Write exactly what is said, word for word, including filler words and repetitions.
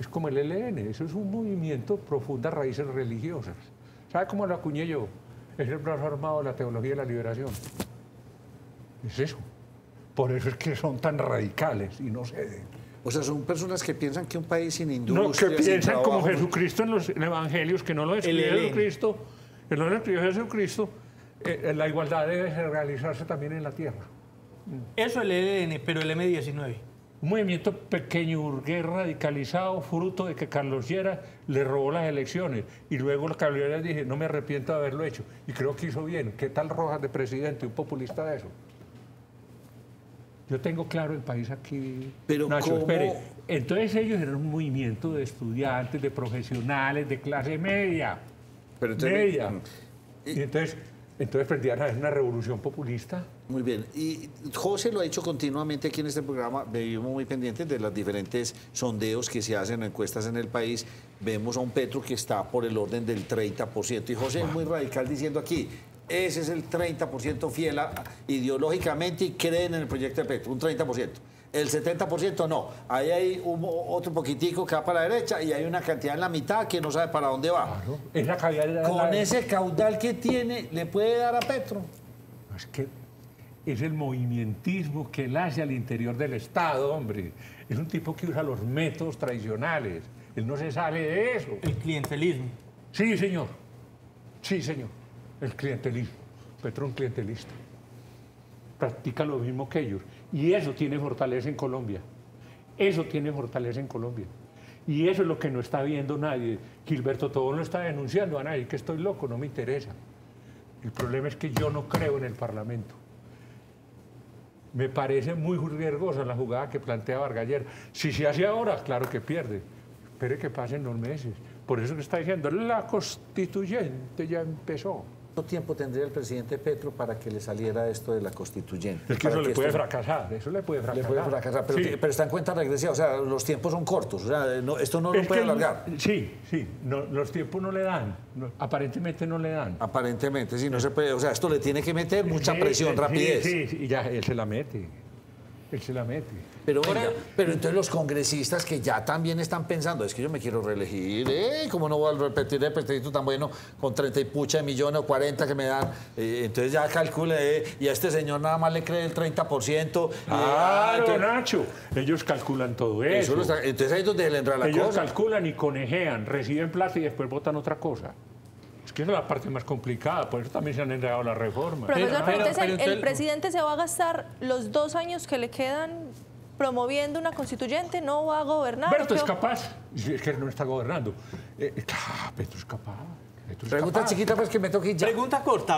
es como el E L N, eso es un movimiento profundas raíces religiosas. ¿Sabe cómo lo acuñé yo? Es el brazo armado de la teología de la liberación. Es eso. Por eso es que son tan radicales y no ceden. O sea, son personas que piensan que un país sin industria... No, que piensan como Jesucristo en los evangelios, que no lo escribió Jesucristo, que no lo escribió Jesucristo, eh, la igualdad debe realizarse también en la tierra. Eso es el E L N, pero el eme diecinueve. Un movimiento pequeño, burgués, radicalizado, fruto de que Carlos Lleras le robó las elecciones. Y luego Carlos Lleras dice, no me arrepiento de haberlo hecho. Y creo que hizo bien. ¿Qué tal Rojas de presidente, un populista de eso? Yo tengo claro el país aquí. Pero Nacho, espere. Entonces ellos eran un movimiento de estudiantes, de profesionales, de clase media. Pero entonces, media. Y, y entonces... Entonces, pretendían hacer una revolución populista. Muy bien. Y José lo ha dicho continuamente aquí en este programa. Vivimos muy pendientes de los diferentes sondeos que se hacen, encuestas en el país. Vemos a un Petro que está por el orden del treinta por ciento. Y José es muy radical diciendo aquí, ese es el treinta por ciento fiel a, ideológicamente y creen en el proyecto de Petro, un treinta por ciento. El setenta por ciento no. Ahí hay un, otro poquitico que va para la derecha y hay una cantidad en la mitad que no sabe para dónde va. Claro, es la calidad, con la... ese caudal que tiene, ¿le puede dar a Petro? Es que es el movimientismo que él hace al interior del Estado, hombre. Es un tipo que usa los métodos tradicionales. Él no se sale de eso. El clientelismo. Sí, señor. Sí, señor. El clientelismo. Petro es un clientelista. Practica lo mismo que ellos. Y eso tiene fortaleza en Colombia. Eso tiene fortaleza en Colombia. Y eso es lo que no está viendo nadie. Gilberto Tobón no está denunciando a nadie, que estoy loco, no me interesa. El problema es que yo no creo en el Parlamento. Me parece muy riesgosa la jugada que plantea Vargas Lleras. Si se hace ahora, claro que pierde. Espere que pasen los meses. Por eso que está diciendo, la constituyente ya empezó. ¿Cuánto tiempo tendría el presidente Petro para que le saliera esto de la constituyente? Es que eso le puede fracasar, eso le puede fracasar. Le puede fracasar, pero, sí. pero está en cuenta regresiva, o sea, los tiempos son cortos, o sea, no, esto no lo puede alargar. Sí, sí, no, los tiempos no le dan, no, aparentemente no le dan. Aparentemente, sí, no se puede, o sea, esto le tiene que meter mucha sí, presión, sí, rapidez. Sí, sí, y ya él se la mete, él se la mete. Pero, Ahora, venga, pero entonces los congresistas que ya también están pensando, es que yo me quiero reelegir, ¿eh? ¿Cómo no voy a repetir el pretérito tan bueno con treinta y pucha de millones o cuarenta que me dan? Eh, entonces ya calcule, ¿eh? Y a este señor nada más le cree el treinta por ciento. Ah, claro, entonces, Nacho, ellos calculan todo eso. eso está, entonces ahí es donde le entra la ellos cosa. Ellos calculan y conejean, reciben plata y después votan otra cosa. Es que esa es la parte más complicada, por eso también se han enredado las reformas. Profesor, pero, entonces pero, el, pero, el presidente se va a gastar los dos años que le quedan promoviendo una constituyente, no va a gobernar. Berto es capaz, es que no está gobernando. Eh, ah, Petro es capaz. Petro es Pregunta capaz. chiquita, pues que me toque ya. Pregunta corta.